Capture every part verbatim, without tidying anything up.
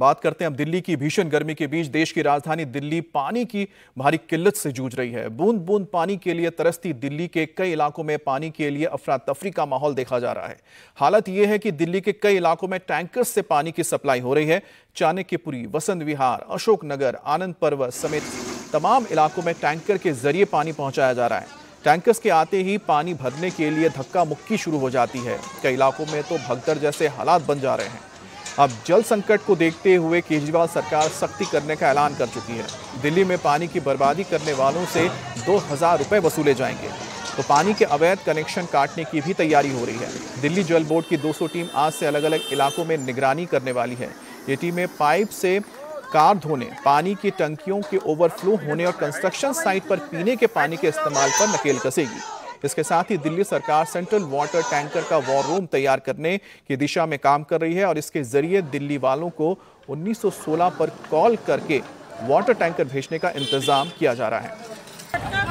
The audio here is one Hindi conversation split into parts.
बात करते हैं अब दिल्ली की। भीषण गर्मी के बीच देश की राजधानी दिल्ली पानी की भारी किल्लत से जूझ रही है। बूंद बूंद पानी के लिए तरसती दिल्ली के कई इलाकों में पानी के लिए अफरा तफरी का माहौल देखा जा रहा है। हालत यह है कि दिल्ली के कई इलाकों में टैंकर्स से पानी की सप्लाई हो रही है। चाणक्यपुरी, वसंत विहार, अशोकनगर, आनंद पर्वत समेत तमाम इलाकों में टैंकर के जरिए पानी पहुँचाया जा रहा है। टैंकर्स के आते ही पानी भरने के लिए धक्का मुक्की शुरू हो जाती है। कई इलाकों में तो भगदड़ जैसे हालात बन जा रहे हैं। अब जल संकट को देखते हुए केजरीवाल सरकार सख्ती करने का ऐलान कर चुकी है। दिल्ली में पानी की बर्बादी करने वालों से दो हजार रुपये वसूले जाएंगे। तो पानी के अवैध कनेक्शन काटने की भी तैयारी हो रही है। दिल्ली जल बोर्ड की दो सौ टीम आज से अलग अलग इलाकों में निगरानी करने वाली है। ये टीमें पाइप से कार धोने, पानी की टंकियों के ओवरफ्लो होने और कंस्ट्रक्शन साइट पर पीने के पानी के इस्तेमाल पर नकेल कसेगी। इसके साथ ही दिल्ली सरकार सेंट्रल वाटर टैंकर का वॉर रूम तैयार करने की दिशा में काम कर रही है और इसके जरिए दिल्ली वालों को उन्नीस सौ सोलह पर कॉल करके वाटर टैंकर भेजने का इंतजाम किया जा रहा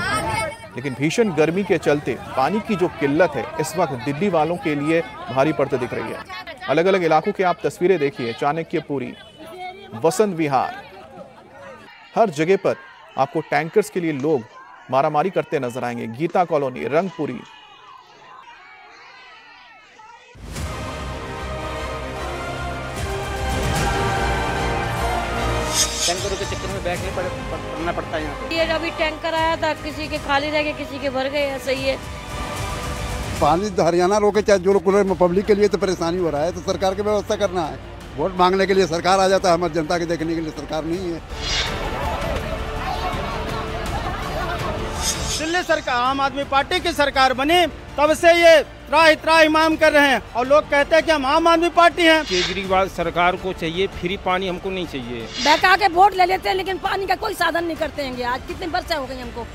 है। लेकिन भीषण गर्मी के चलते पानी की जो किल्लत है इस वक्त दिल्ली वालों के लिए भारी पड़ते दिख रही है। अलग अलग इलाकों की आप तस्वीरें देखिए। चाणक्यपुरी, वसंत विहार, हर जगह पर आपको टैंकर्स के लिए लोग मारामारी करते नजर आएंगे। गीता कॉलोनी, रंगपुरी, टैंकरों के चक्कर में बैठने पड़ना पड़ता है यहाँ पे। ये अभी टैंकर आया था, किसी के खाली रह गए, किसी के भर गए, ऐसा ही है। पानी तो हरियाणा रोके, चाहे जो लोग पब्लिक के लिए तो परेशानी हो रहा है, तो सरकार की व्यवस्था करना है। वोट मांगने के लिए सरकार आ जाता है, हमारी जनता के देखने के लिए सरकार नहीं है। दिल्ली सरकार, आम आदमी पार्टी की सरकार बनी तब से ये त्राही त्राही मांग कर रहे हैं और लोग कहते हैं कि हम आम आदमी पार्टी हैं। केजरीवाल सरकार को चाहिए फ्री पानी, हमको नहीं चाहिए। बहका के वोट ले लेते हैं लेकिन पानी का कोई साधन नहीं करते हैं। आज कितने वर्ष हो गए हमको।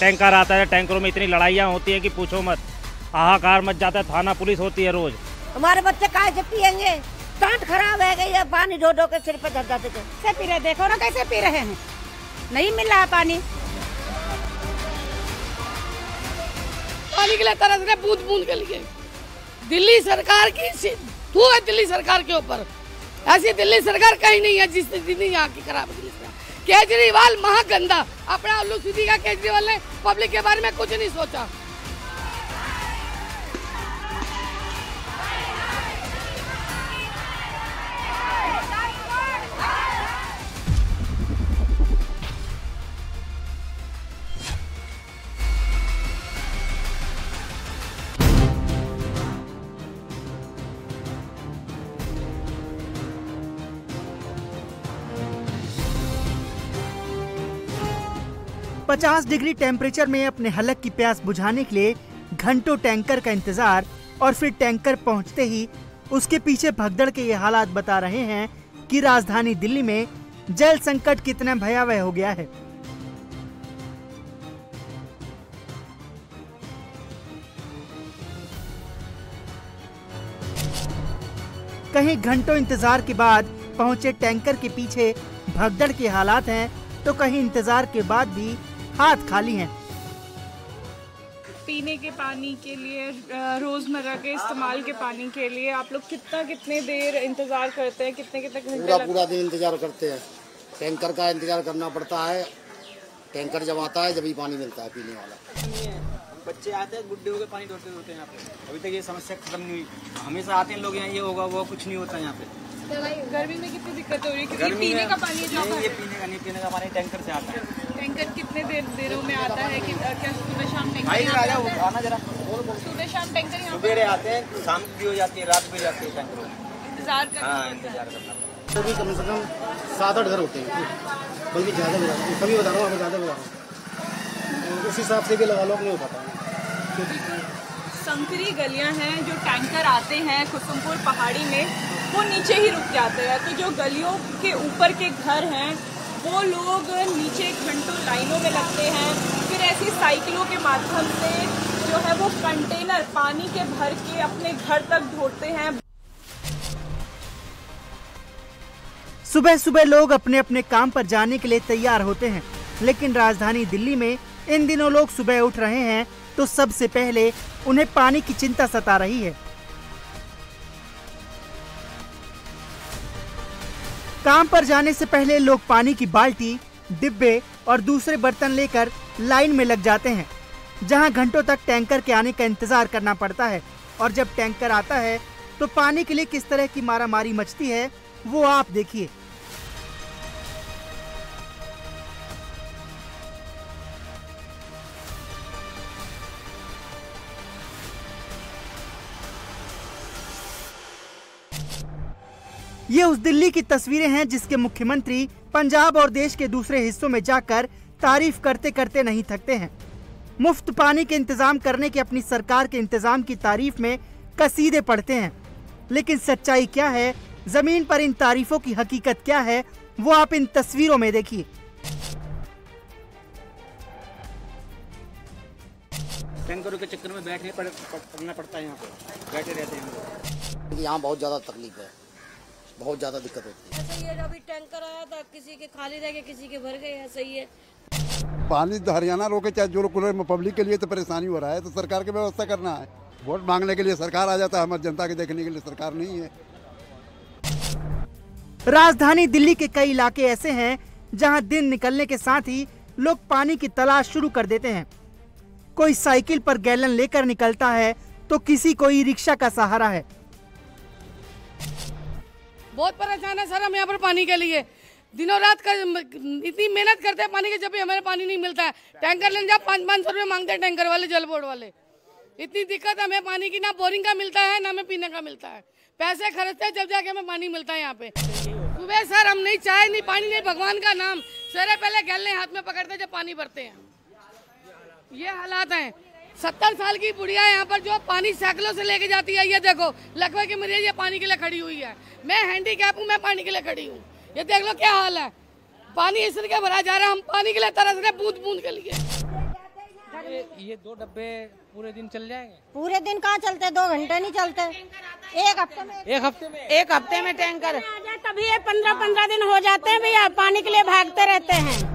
टैंकर आता है, टैंकरों में इतनी लड़ाइयाँ होती है कि पूछो मत, हाहाकार मच जाता है, थाना पुलिस होती है रोज। हमारे बच्चे काहे से पियेंगे, टांट खराब है गई है, पानी धो धो के सिर पर धर जाते थे। कैसे पी रहे, देखो ना कैसे पी रहे हैं, नहीं मिल रहा पानी। पानी के लिए तरस रहे, बूंद बूंद के लिए। दिल्ली सरकार की तू है दिल्ली सरकार के ऊपर, ऐसी दिल्ली सरकार कहीं नहीं है जिस जितनी यहाँ की खराब है। केजरीवाल महा गंदा, अपना उल्लू सीधी का केजरीवाल ने पब्लिक के बारे में कुछ नहीं सोचा। पचास डिग्री टेम्परेचर में अपने हलक की प्यास बुझाने के लिए घंटों टैंकर का इंतजार और फिर टैंकर पहुंचते ही उसके पीछे भगदड़ के ये हालात बता रहे हैं कि राजधानी दिल्ली में जल संकट कितना भयावह हो गया है। कहीं घंटों इंतजार के बाद पहुंचे टैंकर के पीछे भगदड़ के हालात हैं, तो कहीं इंतजार के बाद भी हाथ खाली हैं। पीने के पानी के लिए, रोजमर्रा के इस्तेमाल के पानी के लिए आप लोग कितना कितने देर इंतजार करते हैं, कितने कितने घंटे? पूरा पूरा दिन इंतजार करते हैं। टैंकर का इंतजार करना पड़ता है, टैंकर जब आता है जब ही पानी मिलता है पीने वाला। बच्चे आते हैं, गुड्डे होकर पानी ढोते होते हैं यहाँ पे। अभी तक ये समस्या खत्म नहीं हुई। हमेशा आते हैं लोग यहाँ, ये होगा वो, कुछ नहीं होता यहाँ पे। गर्मी में कितनी दिक्कत हो रही है? क्योंकि पीने का पानी है, ये पीने का नहीं, पीने का पानी टैंकर से आता है। टैंकर कितने देर देरों में आता है कि क्या सुबह शाम टैंकर आना? जरा सुबह शाम टैंकर यहाँ सुबेरे आते हैं, शाम भी हो जाती है, रात भी जाती है टैंकरों में। इंतजार करना भी कम से कम सात आठ घर होते हैं, बल्कि ज़्यादा कभी बता रहा हूँ, हमें ज़्यादा बता रहा हूँ। उस हिसाब से भी लगा लो, नहीं हो पाता। संकरी गलियाँ हैं, जो टैंकर आते हैं कुसुमपुर पहाड़ी में वो नीचे ही रुक जाते हैं, तो जो गलियों के ऊपर के घर हैं वो लोग नीचे घंटों लाइनों में लगते हैं। फिर ऐसी साइकिलों के माध्यम से जो है वो कंटेनर पानी के भर के अपने घर तक ढोते हैं। सुबह सुबह लोग अपने अपने काम पर जाने के लिए तैयार होते हैं, लेकिन राजधानी दिल्ली में इन दिनों लोग सुबह उठ रहे हैं तो सबसे पहले उन्हें पानी की चिंता सता रही है। काम पर जाने से पहले लोग पानी की बाल्टी, डिब्बे और दूसरे बर्तन लेकर लाइन में लग जाते हैं, जहां घंटों तक टैंकर के आने का इंतजार करना पड़ता है। और जब टैंकर आता है तो पानी के लिए किस तरह की मारामारी मचती है वो आप देखिए। ये उस दिल्ली की तस्वीरें हैं जिसके मुख्यमंत्री पंजाब और देश के दूसरे हिस्सों में जाकर तारीफ करते करते नहीं थकते हैं। मुफ्त पानी के इंतजाम करने के अपनी सरकार के इंतजाम की तारीफ में कसीदे पढ़ते हैं, लेकिन सच्चाई क्या है, जमीन पर इन तारीफों की हकीकत क्या है, वो आप इन तस्वीरों में देखिए। टैंकरों के चक्कर में बैठने पड़ना पड़ता है, यहाँ पे बैठे रहते हैं। यहाँ बहुत ज्यादा तकलीफ है, बहुत ज्यादा दिक्कत होती है। ऐसे ये अभी टैंकर आया था, किसी के खाली रह गए, किसी के भर गए, ऐसा ही है। पानी हरियाणा रोके चाहे जो लोग, पब्लिक के लिए तो परेशानी हो रहा है, तो सरकार की व्यवस्था करना है। वोट मांगने के लिए सरकार आ जाता है, हमारी जनता के देखने के लिए सरकार नहीं है। राजधानी दिल्ली के कई इलाके ऐसे हैं जहां दिन निकलने के साथ ही लोग पानी की तलाश शुरू कर देते हैं। कोई साइकिल पर गैलन लेकर निकलता है तो किसी को ई रिक्शा का सहारा है। बहुत परेशान है सर हम यहाँ पर पानी के लिए, दिनों रात कर इतनी मेहनत करते हैं पानी के, जब भी हमें पानी नहीं मिलता है। टैंकर लेने जाओ पाँच पाँच सौ रुपये मांगते हैं टैंकर वाले, जल बोर्ड वाले। इतनी दिक्कत हमें पानी की, ना बोरिंग का मिलता है ना हमें पीने का मिलता है। पैसे खर्चते हैं जब जाके हमें पानी मिलता है यहाँ पे। सुबह सर हम नहीं चाय नहीं पानी नहीं, भगवान का नाम सर पहले गैलन हाथ में पकड़ते जब पानी भरते हैं। ये हालात हैं। सत्तर साल की बुढ़िया यहाँ पर जो पानी सैकड़ों से लेके जाती है, ये देखो लकवे की मरीज ये पानी के लिए खड़ी हुई है। मैं हैंडीकैप हूँ, मैं पानी के लिए खड़ी हूँ, ये देख लो क्या हाल है। पानी इस तरह भरा जा रहा है, हम पानी के लिए तरस रहे हैं बूंद बूंद के लिए। ये, ये दो डब्बे पूरे दिन चल जाएंगे? पूरे दिन कहाँ चलते, दो घंटे नहीं चलते, एक हफ्ते में एक हफ्ते में एक हफ्ते में टैंकर तभी ये पंद्रह पंद्रह दिन हो जाते हैं भैया, पानी के लिए भागते रहते हैं।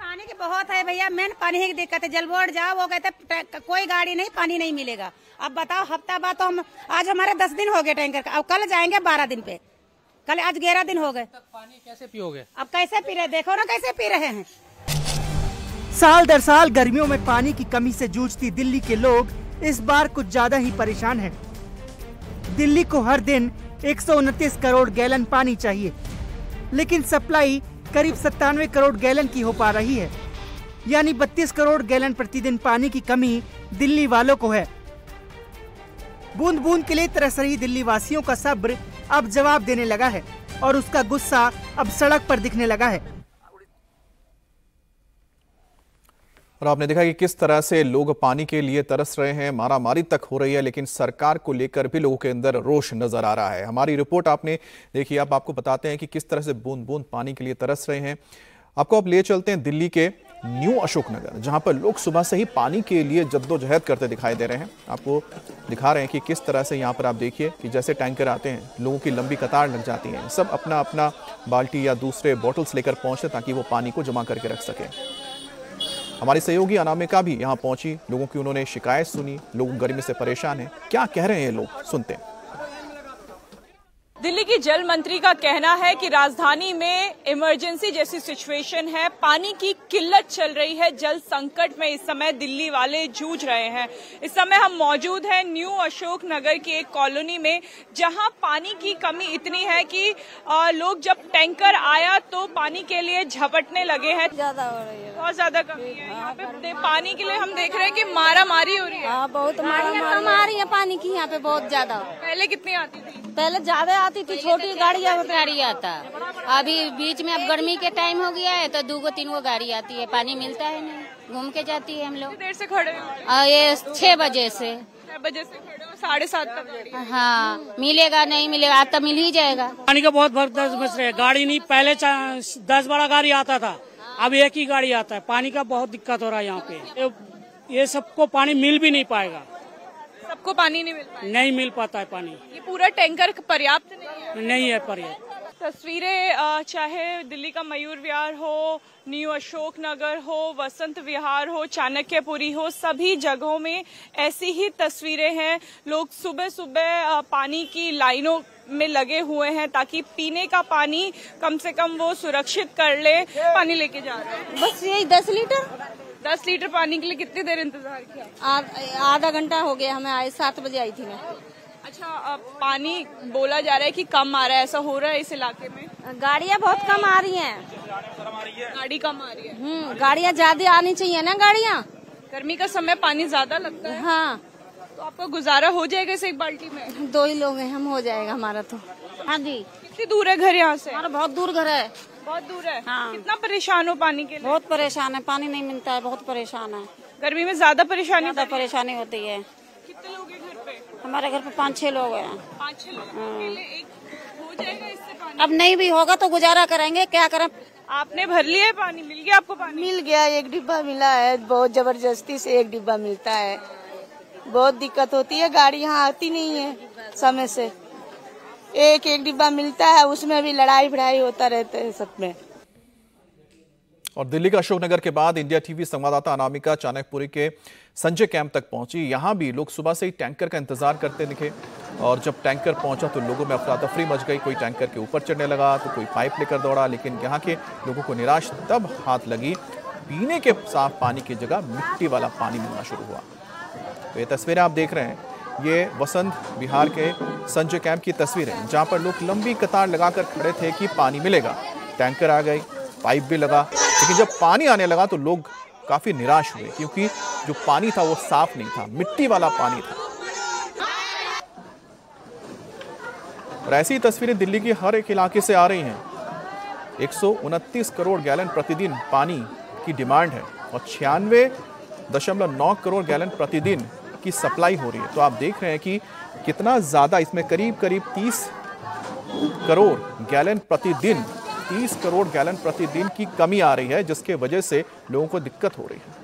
पानी की बहुत है भैया, मेन पानी की दिक्कत है। जल बोर्ड जाओ वो कहते हैं कोई गाड़ी नहीं, पानी नहीं मिलेगा। अब बताओ हफ्ता बाद, तो हम आज हमारे दस दिन हो गए टैंकर का, अब कल जाएंगे बारह दिन पे, कल आज ग्यारह दिन हो गए। पानी कैसे पियोगे? अब कैसे पी रहे, देखो ना कैसे पी रहे हैं। साल दर साल गर्मियों में पानी की कमी से जूझती दिल्ली के लोग इस बार कुछ ज्यादा ही परेशान है। दिल्ली को हर दिन एक सौ उनतीस करोड़ गैलन पानी चाहिए, लेकिन सप्लाई करीब सत्तानवे करोड़ गैलन की हो पा रही है, यानी बत्तीस करोड़ गैलन प्रतिदिन पानी की कमी दिल्ली वालों को है। बूंद बूंद के लिए तरस रही दिल्ली वासियों का सब्र अब जवाब देने लगा है और उसका गुस्सा अब सड़क पर दिखने लगा है। और आपने देखा कि किस तरह से लोग पानी के लिए तरस रहे हैं, मारामारी तक हो रही है, लेकिन सरकार को लेकर भी लोगों के अंदर रोष नजर आ रहा है। हमारी रिपोर्ट आपने देखी, आप आपको बताते हैं कि किस तरह से बूंद बूंद पानी के लिए तरस रहे हैं। आपको आप ले चलते हैं दिल्ली के न्यू अशोकनगर, जहां पर लोग सुबह से ही पानी के लिए जद्दोजहद करते दिखाई दे रहे हैं। आपको दिखा रहे हैं कि किस तरह से यहाँ पर आप देखिए कि जैसे टैंकर आते हैं लोगों की लंबी कतार लग जाती है, सब अपना अपना बाल्टी या दूसरे बॉटल्स लेकर पहुँचते ताकि वो पानी को जमा करके रख सकें। हमारी सहयोगी अनामिका भी यहाँ पहुंची, लोगों की उन्होंने शिकायत सुनी, लोग गर्मी से परेशान हैं। क्या कह रहे हैं लोग, सुनते हैं। दिल्ली की जल मंत्री का कहना है कि राजधानी में इमरजेंसी जैसी सिचुएशन है, पानी की किल्लत चल रही है, जल संकट में इस समय दिल्ली वाले जूझ रहे हैं। इस समय हम मौजूद हैं न्यू अशोकनगर की एक कॉलोनी में, जहां पानी की कमी इतनी है कि लोग जब टैंकर आया तो पानी के लिए झपटने लगे हैं। ज्यादा हो रही है, बहुत ज्यादा कमी है यहाँ पे पानी के लिए। हम देख रहे हैं कि मारामारी हो रही है, बहुत मारामारी है पानी की यहाँ पे, बहुत ज्यादा। पहले कितनी आती थी? पहले ज्यादा आती थी, छोटी गाड़ियाँ गाड़ी आता, अभी बीच में अब गर्मी के टाइम हो गया है तो दो गो तीन गो गाड़ी आती है, पानी मिलता है नहीं, घूम के जाती है। हम लोग देर से खड़े हैं, ये छह बजे से छह बजे से खड़े हो, साढ़े सात तक। हाँ, मिलेगा नहीं मिलेगा, आज तो मिल ही जाएगा। पानी का बहुत बर्दाश्त मच रहा है, गाड़ी नहीं, पहले दस बारह गाड़ी आता था, अब एक ही गाड़ी आता है। पानी का बहुत दिक्कत हो रहा है यहाँ पे, ये सबको पानी मिल भी नहीं पाएगा, सबको पानी नहीं मिल नहीं मिल पाता है पानी। ये पूरा टैंकर पर्याप्त नहीं है, नहीं है पर्याप्त। तस्वीरें चाहे दिल्ली का मयूर विहार हो, न्यू अशोकनगर हो, वसंत विहार हो, चाणक्यपुरी हो, सभी जगहों में ऐसी ही तस्वीरें हैं। लोग सुबह सुबह पानी की लाइनों में लगे हुए हैं ताकि पीने का पानी कम से कम वो सुरक्षित कर ले। पानी लेके जा रहे हैं, बस यही दस लीटर दस लीटर पानी के लिए कितनी देर इंतजार किया? आधा घंटा हो गया, हमें आए सात बजे आई थी मैं। अच्छा, पानी बोला जा रहा है कि कम आ रहा है, ऐसा हो रहा है इस इलाके में? गाड़ियाँ बहुत कम आ रही हैं। गाड़ी कम आ रही है? हम्म, गाड़ियाँ ज्यादा आनी चाहिए ना। गाड़ियाँ गर्मी का समय पानी ज्यादा लगता है। हाँ, तो आपका गुजारा हो जाएगा इस एक बाल्टी में? दो ही लोग हैं हम, हो जाएगा हमारा तो। हाँ जी। कितनी दूर है घर यहाँ से? हमारा बहुत दूर घर है। बहुत दूर है? हाँ। कितना परेशान हो पानी के लिए? बहुत परेशान है, पानी नहीं मिलता है, बहुत परेशान है। गर्मी में ज्यादा परेशानी ज्यादा परेशानी होती है। कितने लोग हैं घर पे? हमारे घर पे पाँच छह लोग हैं। पाँच छह लोग, हो जाएगा इससे पानी? अब नहीं भी होगा तो गुजारा करेंगे, क्या करें। आपने भर लिया है पानी? मिल गया आपको पानी? मिल गया, एक डिब्बा मिला है, बहुत जबरदस्ती से एक डिब्बा मिलता है। बहुत दिक्कत होती है, गाड़ी यहाँ आती नहीं है समय से। एक एक डिब्बा मिलता है, उसमें भी लड़ाई भड़ाई होता रहता है सब में। और दिल्ली का अशोकनगर के बाद इंडिया टीवी संवाददाता अनामिका चाणक्यपुरी के संजय कैंप तक पहुंची। यहाँ भी लोग सुबह से ही टैंकर का इंतजार करते दिखे और जब टैंकर पहुंचा तो लोगों में अफरा तफरी मच गई। कोई टैंकर के ऊपर चढ़ने लगा तो कोई पाइप लेकर दौड़ा, लेकिन यहाँ के लोगों को निराश तब हाथ लगी, पीने के साफ पानी की जगह मिट्टी वाला पानी मिलना शुरू हुआ। तो ये तस्वीरें आप देख रहे हैं, ये वसंत विहार के संजय कैंप की तस्वीर है, जहाँ पर लोग लंबी कतार लगाकर खड़े थे कि पानी मिलेगा। टैंकर आ गई, पाइप भी लगा, लेकिन जब पानी आने लगा तो लोग काफ़ी निराश हुए क्योंकि जो पानी था वो साफ नहीं था, मिट्टी वाला पानी था। और ऐसी तस्वीरें दिल्ली की हर एक इलाके से आ रही हैं। एक सौ उनतीस करोड़ गैलन प्रतिदिन पानी की डिमांड है और छियानवे दशमलव नौ करोड़ गैलन प्रतिदिन की सप्लाई हो रही है। तो आप देख रहे हैं कि कितना ज़्यादा, इसमें करीब करीब तीस करोड़ गैलन प्रतिदिन तीस करोड़ गैलन प्रतिदिन की कमी आ रही है, जिसके वजह से लोगों को दिक्कत हो रही है।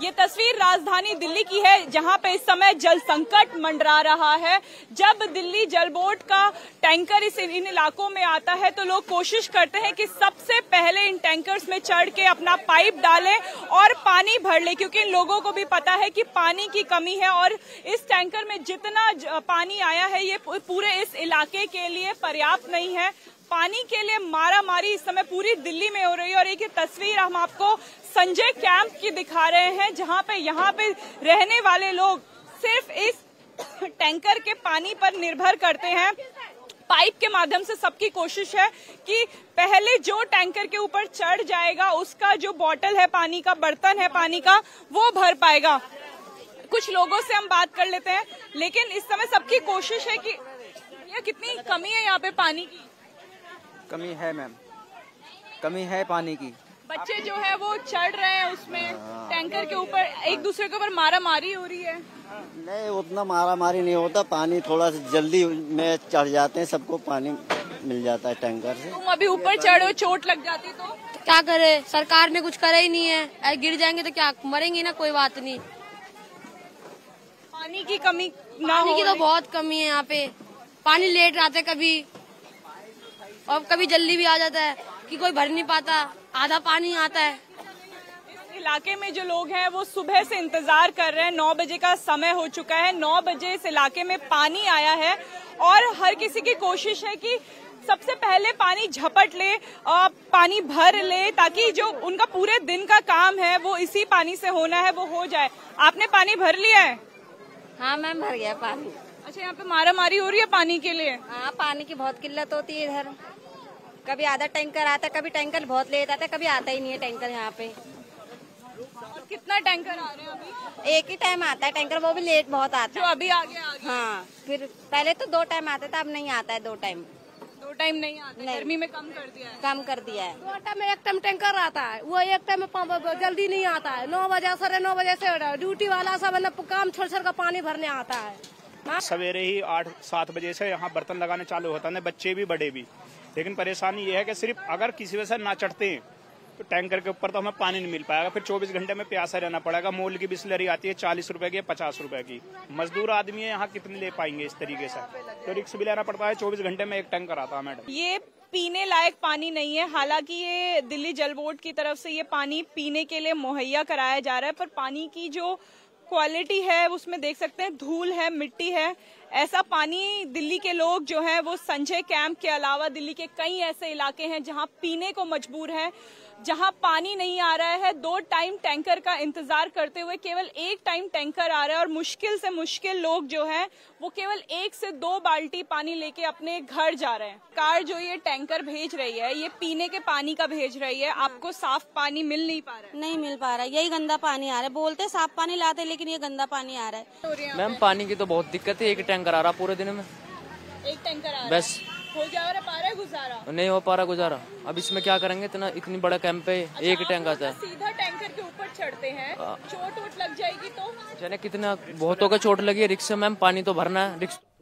ये तस्वीर राजधानी दिल्ली की है, जहां पे इस समय जल संकट मंडरा रहा है। जब दिल्ली जल बोर्ड का टैंकर इस इन इलाकों में आता है तो लोग कोशिश करते हैं कि सबसे पहले इन टैंकर्स में चढ़ के अपना पाइप डालें और पानी भर लें, क्योंकि इन लोगों को भी पता है कि पानी की कमी है और इस टैंकर में जितना पानी आया है ये पूरे इस इलाके के लिए पर्याप्त नहीं है। पानी के लिए मारामारी इस समय पूरी दिल्ली में हो रही है। और एक ये तस्वीर हम आपको संजय कैंप की दिखा रहे हैं, जहां पे यहाँ पे रहने वाले लोग सिर्फ इस टैंकर के पानी पर निर्भर करते हैं। पाइप के माध्यम से सबकी कोशिश है कि पहले जो टैंकर के ऊपर चढ़ जाएगा उसका जो बॉटल है पानी का, बर्तन है पानी का, वो भर पाएगा। कुछ लोगों से हम बात कर लेते हैं, लेकिन इस समय सबकी कोशिश है कि ये कितनी कमी है यहाँ पे पानी की? कमी है मैम, कमी है पानी की। बच्चे जो है वो चढ़ रहे हैं उसमें टैंकर के ऊपर, एक दूसरे के ऊपर मारा मारी हो रही है। नहीं, उतना मारा मारी नहीं होता, पानी थोड़ा सा जल्दी में चढ़ जाते हैं, सबको पानी मिल जाता है टैंकर से। तुम अभी ऊपर चढ़ो, चोट लग जाती तो क्या करे? सरकार ने कुछ करे ही नहीं है। गिर जाएंगे तो क्या मरेंगे ना? कोई बात नहीं। पानी की कमी ना हो, तो बहुत कमी है यहाँ पे। पानी लेट आते कभी और कभी जल्दी भी आ जाता है कि कोई भर नहीं पाता, आधा पानी आता है। इस इलाके में जो लोग हैं वो सुबह से इंतजार कर रहे हैं। नौ बजे का समय हो चुका है, नौ बजे इस इलाके में पानी आया है और हर किसी की कोशिश है कि सबसे पहले पानी झपट ले, आ, पानी भर ले, ताकि जो उनका पूरे दिन का काम है वो इसी पानी से होना है वो हो जाए। आपने पानी भर लिया है? हाँ मैम, भर गया पानी। अच्छा, यहाँ पे मारा मारी हो रही है पानी के लिए? हाँ, पानी की बहुत किल्लत होती है इधर। कभी आधा टैंकर आता है, कभी टैंकर बहुत लेट आता है, कभी आता ही नहीं है टैंकर यहाँ पे। और कितना टैंकर आ रहे हैं अभी? एक ही टाइम आता है टैंकर, वो भी लेट बहुत आता है। जो अभी आ गया? हाँ, फिर पहले तो दो टाइम आता था, अब नहीं आता है दो टाइम। दो टाइम नहीं आता? गर्मी में कम कर दिया है। कम कर दिया है। दो टाइम में एक टाइम टैंकर आता है, वो एक टाइम में जल्दी नहीं आता है। नौ बजे साढ़े नौ बजे से ड्यूटी वाला सब काम छोड़ छोड़ कर पानी भरने आता है। सवेरे ही आठ सात बजे से यहाँ बर्तन लगाने चालू होता है, बच्चे भी बड़े भी। लेकिन परेशानी यह है कि सिर्फ अगर किसी वजह से ना चढ़ते हैं टैंकर के ऊपर तो हमें पानी नहीं मिल पाएगा, फिर चौबीस घंटे में प्यासा रहना पड़ेगा। मोल की बिसलरी आती है चालीस रुपए की, पचास रुपए की। मजदूर आदमी है, यहाँ कितने ले पाएंगे इस तरीके से, तो रिस्क भी लेना पड़ता है। चौबीस घंटे में एक टैंकर आता है मैडम। ये पीने लायक पानी नहीं है, हालांकि ये दिल्ली जल बोर्ड की तरफ से ये पानी पीने के लिए मुहैया कराया जा रहा है, पर पानी की जो क्वालिटी है उसमें देख सकते हैं धूल है, मिट्टी है। ऐसा पानी दिल्ली के लोग जो है वो संजय कैंप के अलावा दिल्ली के कई ऐसे इलाके हैं जहां पीने को मजबूर है, जहां पानी नहीं आ रहा है। दो टाइम टैंकर का इंतजार करते हुए केवल एक टाइम टैंकर आ रहा है, और मुश्किल से मुश्किल लोग जो हैं वो केवल एक से दो बाल्टी पानी लेके अपने घर जा रहे हैं। सरकार जो ये टैंकर भेज रही है ये पीने के पानी का भेज रही है, आपको साफ पानी मिल नहीं पा रहा है। नहीं मिल पा रहा है, यही गंदा पानी आ रहा है। बोलते साफ पानी लाते लेकिन ये गंदा पानी आ रहा है। मैम पानी की तो बहुत दिक्कत है, एक टैंकर आ रहा पूरे दिन में, एक टैंकर आ रहा बस हो जा रहा पा रहा है गुजारा, नहीं हो पा रहा गुजारा। अब इसमें क्या करेंगे, इतना इतनी बड़ा कैंप है। अच्छा, एक टैंक आता है, सीधा टैंकर के ऊपर चढ़ते हैं, चोट वोट लग जाएगी तो जाने कितना, बहुतों का चोट लगी है। रिक्शा मैम पानी तो भरना है रिक्शा।